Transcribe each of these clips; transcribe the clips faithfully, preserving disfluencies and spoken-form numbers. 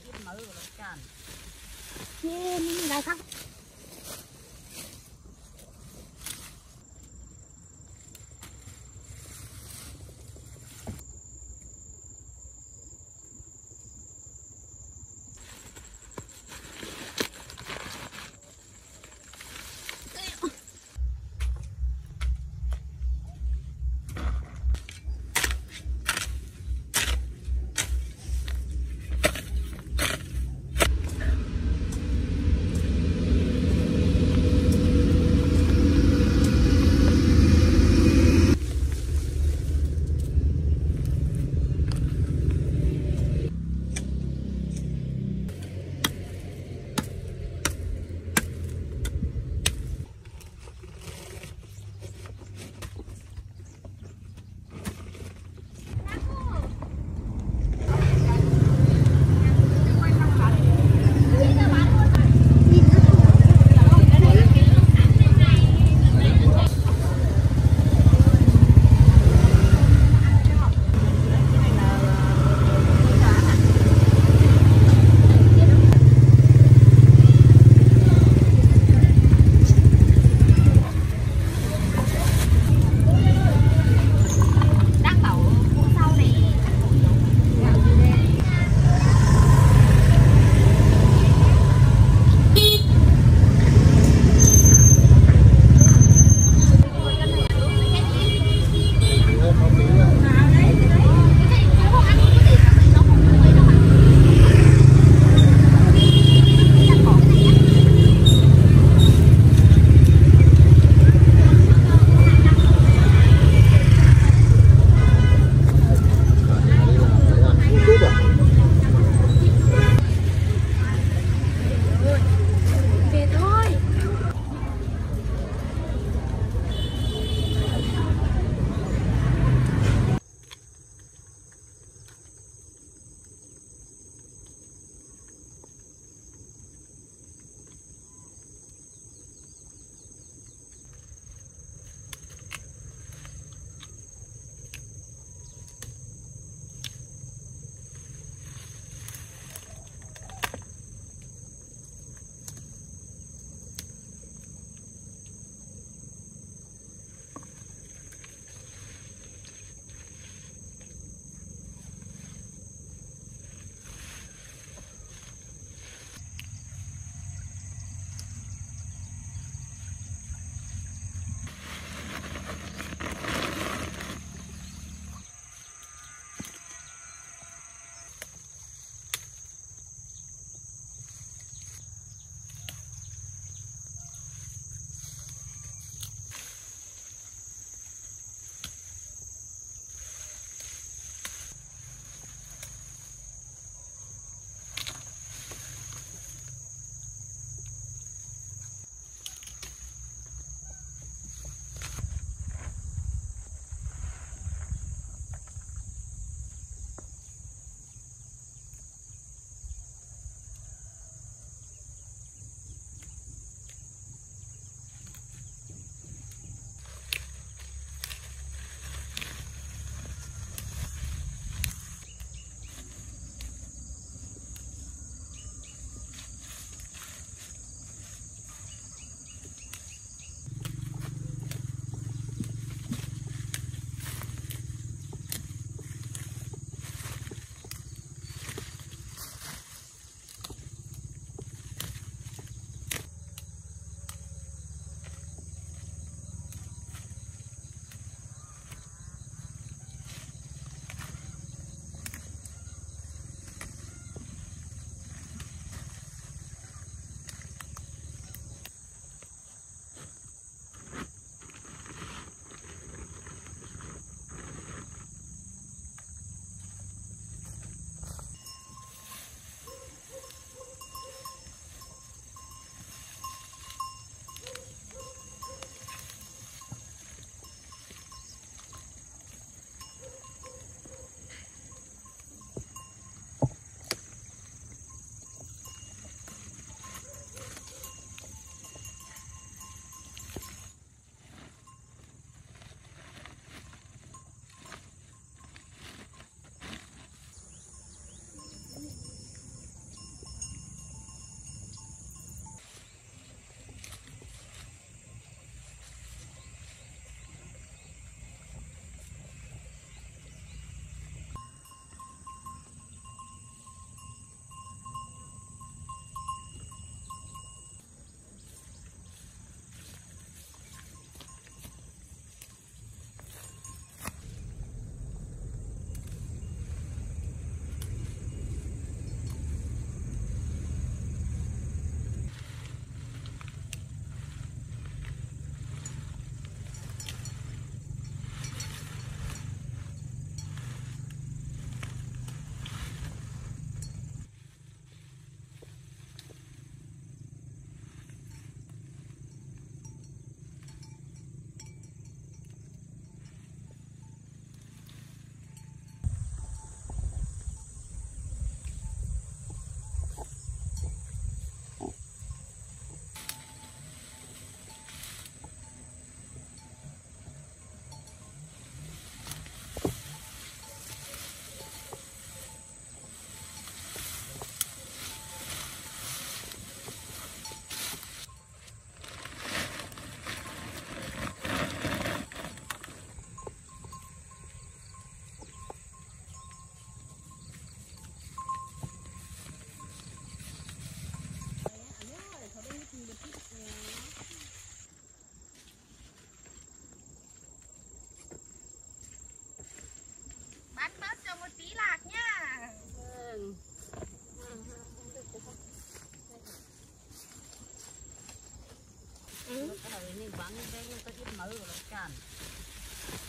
Tao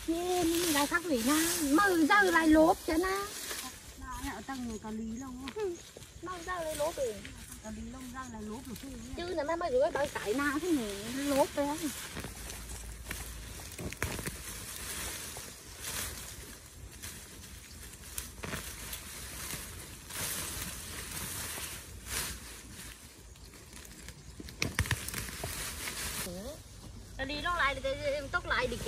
Nhìn lại khắc lì nha, mờ giờ lại lốp chứ nha. Nào tăng cả lý lông. Mờ giờ lại lốp rồi. Cả lý lông ra lại lốp rồi. Chứ là mấy mấy rưỡi bao cái nào thế này lốp đấy. Đi nó lại thì em tóc lại đi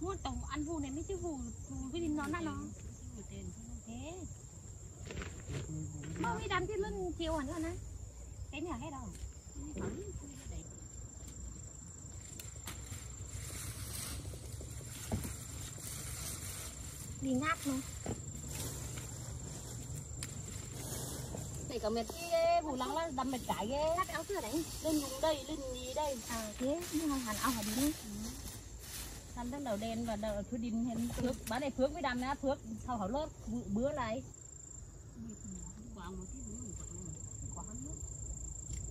Mua tổng ăn vù này mới chứ vù cái gì nó nát nó. Thế. Không đi đám thiên luôn chiều hẳn nữa này. Cái nhà hết đâu. Đi ngáp luôn. Để cả mệt vù lắng là đâm mệt cái ghê. Cắt áo xưa đấy. Lên vùng đây, lên gì đây. À thế, nhưng mà hẳn áo hẳn đi. Ăn đến đầu đen và đầu thứ đinh thêm phước bán này phước với đam á phước sau hảo lót bữa này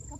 cấp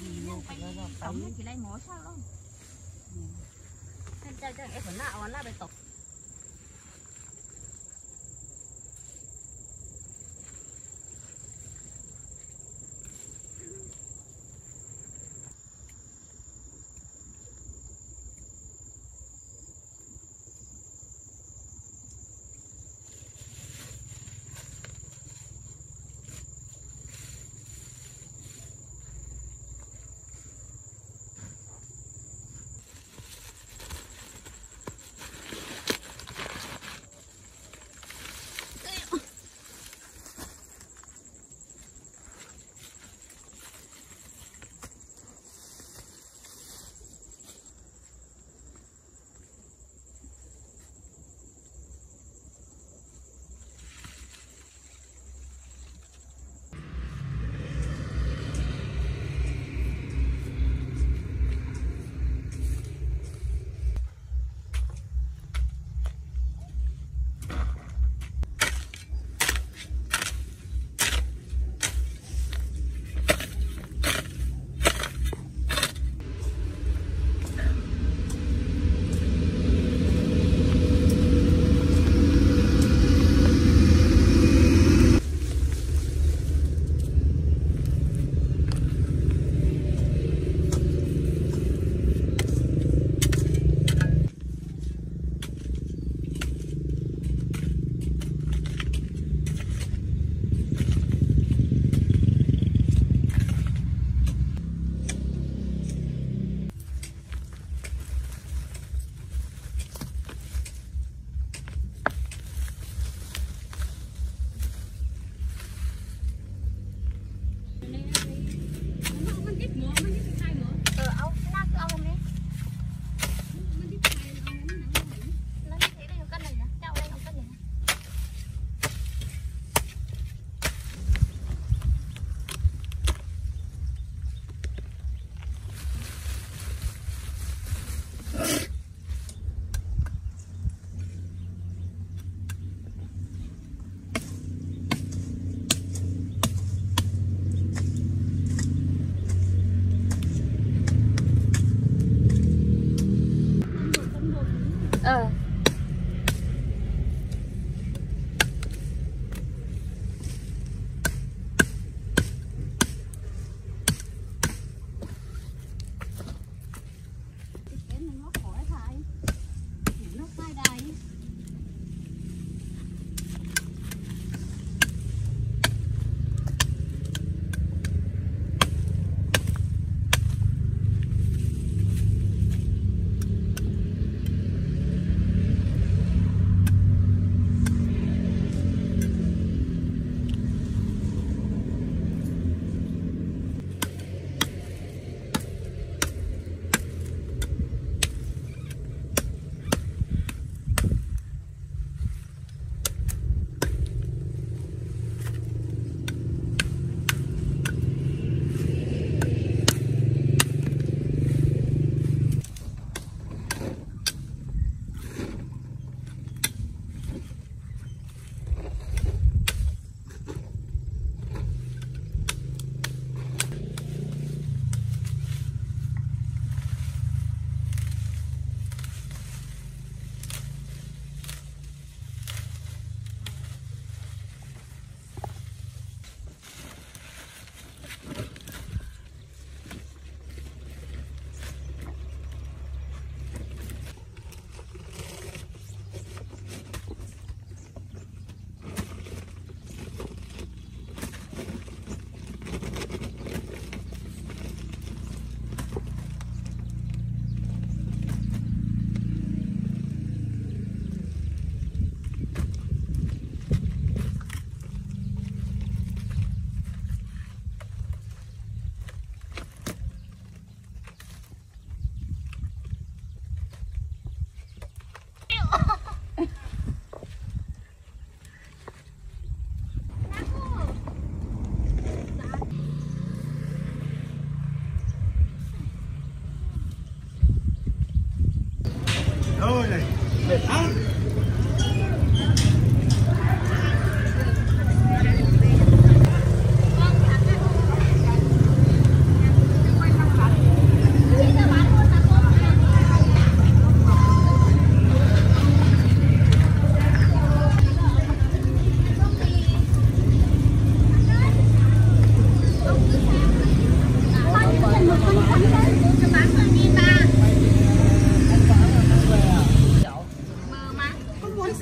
gì luôn cái đó tắm chỉ lấy mỏ sao đâu anh trai trai em vẫn nạo anh là bị tộc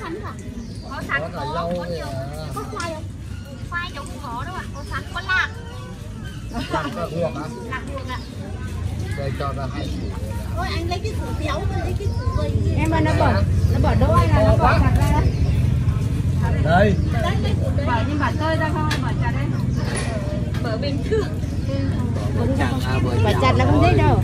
sắn à? Có sắn, có, có nhiều, có khoai không? Khoai đâu không có đâu ạ, có sắn, có lạc. Lạc luộc ạ? Lạc luộc ạ. Đây cho ra hai củ. Thôi anh lấy cái củ béo, lấy cái củ vầy. Em ơi, nó bỏ, nó bỏ đôi là nó bỏ chặt ra đấy. Đây. Bỏ nhưng bỏ tơi ra không, bỏ chặt đấy. Bỏ bình thường. Bỏ chặt là không thấy đâu.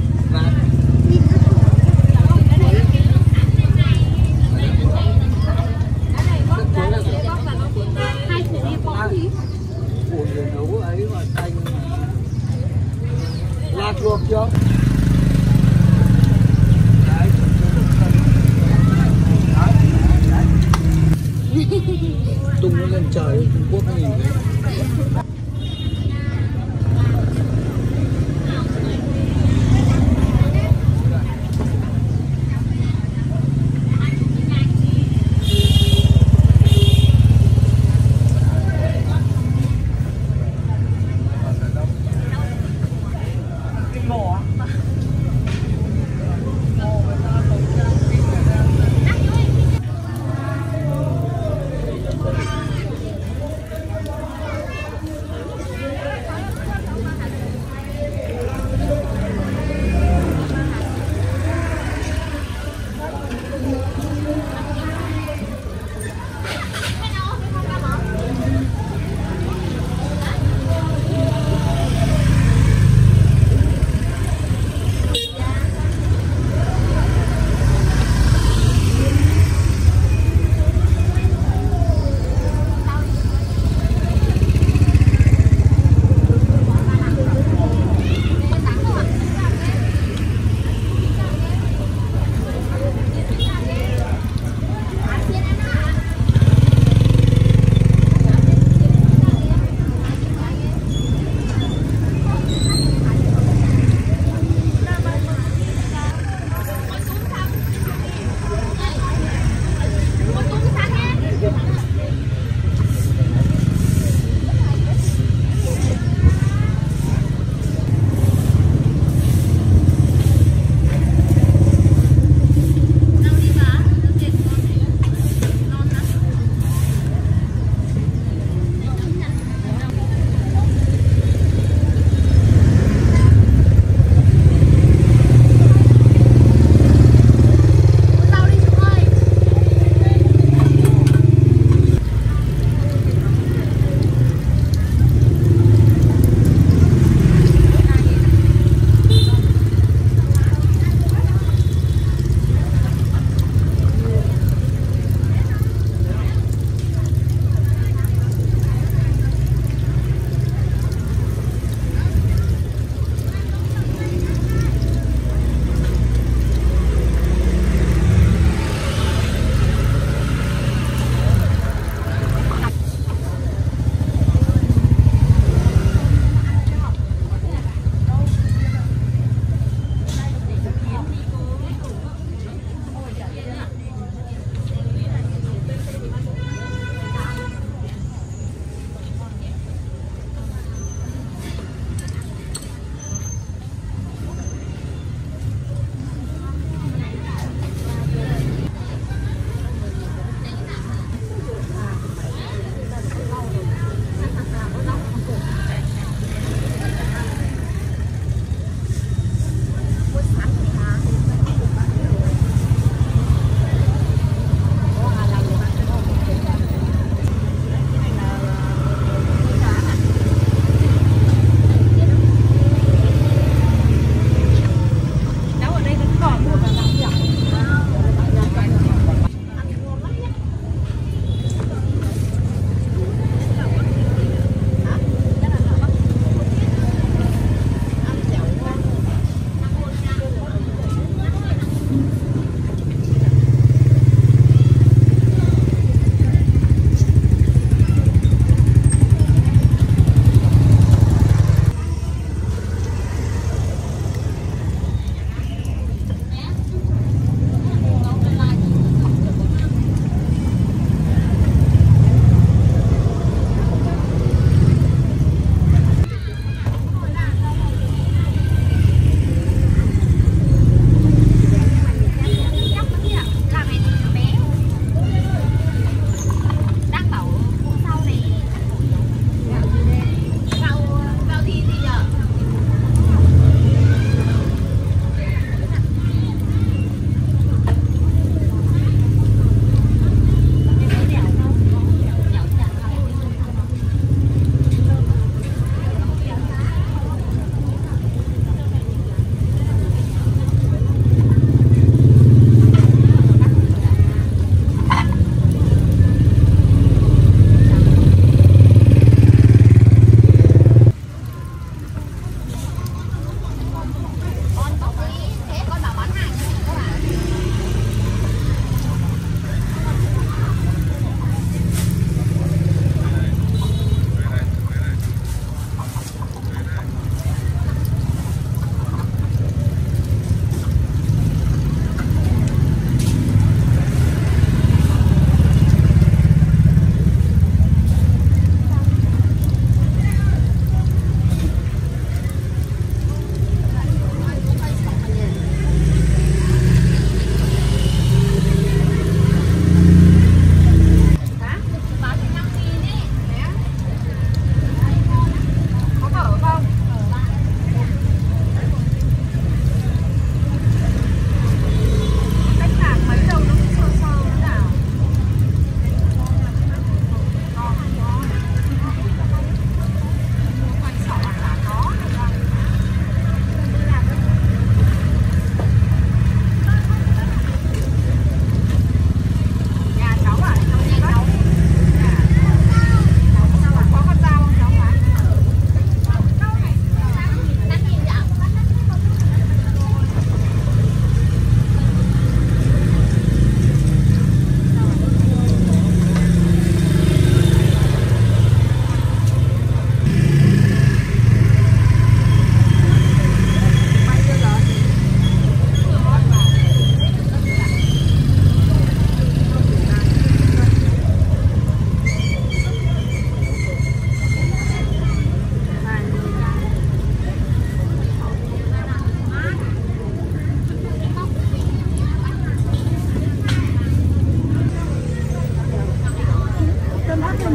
Luộc chưa? Đấy. Tung nó lên trời, Trung Quốc nhìn thấy.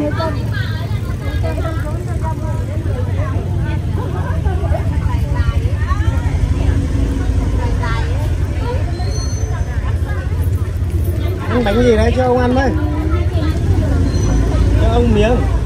mấy cân. Ăn bánh gì đấy cho ông ăn đấy, cho ông miếng.